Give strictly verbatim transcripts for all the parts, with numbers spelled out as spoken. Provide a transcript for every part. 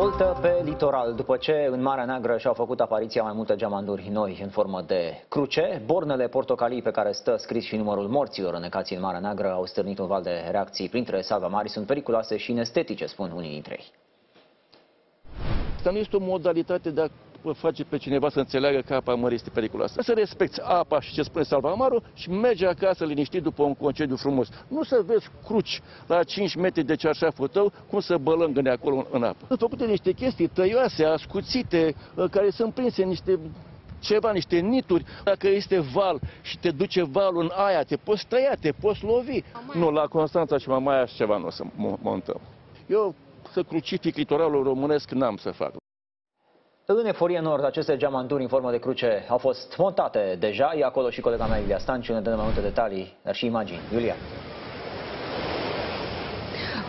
Voltă pe litoral. După ce în Marea Neagră și-au făcut apariția mai multe geamanduri noi în formă de cruce, bornele portocalii pe care stă scris și numărul morților înecați în Marea Neagră au stârnit un val de reacții printre salvamari. Sunt periculoase și inestetice, spun unii dintre ei. Asta nu este o modalitate de a face pe cineva să înțeleagă că apa mării este periculoasă. Să respecti apa și ce spune salvamarul și mergi acasă liniștit după un concediu frumos. Nu să vezi cruci la cinci metri de cearșaful tău cum să bălângâne acolo în apă. Sunt făcute niște chestii tăioase, ascuțite, care sunt prinse în niște ceva, niște nituri. Dacă este val și te duce valul în aia, te poți tăia, te poți lovi. Mamaia. Nu, la Constanța și Mamaia și ceva nu o să montăm. Eu să crucific litoralul românesc n-am să fac. În Eforie Nord, aceste geamanturi în formă de cruce au fost montate deja. E acolo și colega mea, Iulia Stanci, ne dă mai multe detalii, dar și imagini. Iulia.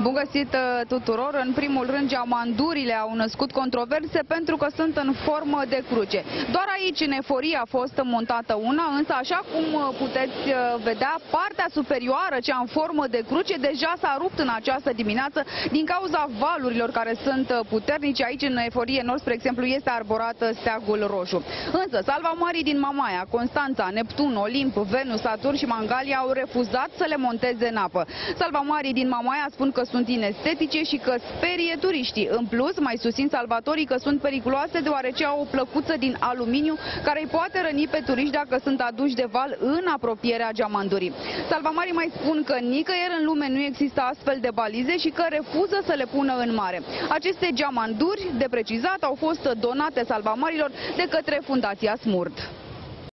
Bun găsit tuturor! În primul rând, geamandurile au născut controverse pentru că sunt în formă de cruce. Doar aici, în Eforie, a fost montată una, însă, așa cum puteți vedea, partea superioară, cea în formă de cruce, deja s-a rupt în această dimineață din cauza valurilor care sunt puternice. Aici, în Eforie Nord, spre exemplu, este arborat steagul roșu. Însă, salvamarii din Mamaia, Constanța, Neptun, Olimp, Venus, Saturn și Mangalia au refuzat să le monteze în apă. Salvamarii din Mamaia spun că sunt inestetice și că sperie turiștii. În plus, mai susțin salvatorii că sunt periculoase deoarece au o plăcuță din aluminiu care îi poate răni pe turiști dacă sunt aduși de val în apropierea geamandurii. Salvamarii mai spun că nicăieri în lume nu există astfel de balize și că refuză să le pună în mare. Aceste geamanduri, de precizat, au fost donate salvamarilor de către Fundația SMURD.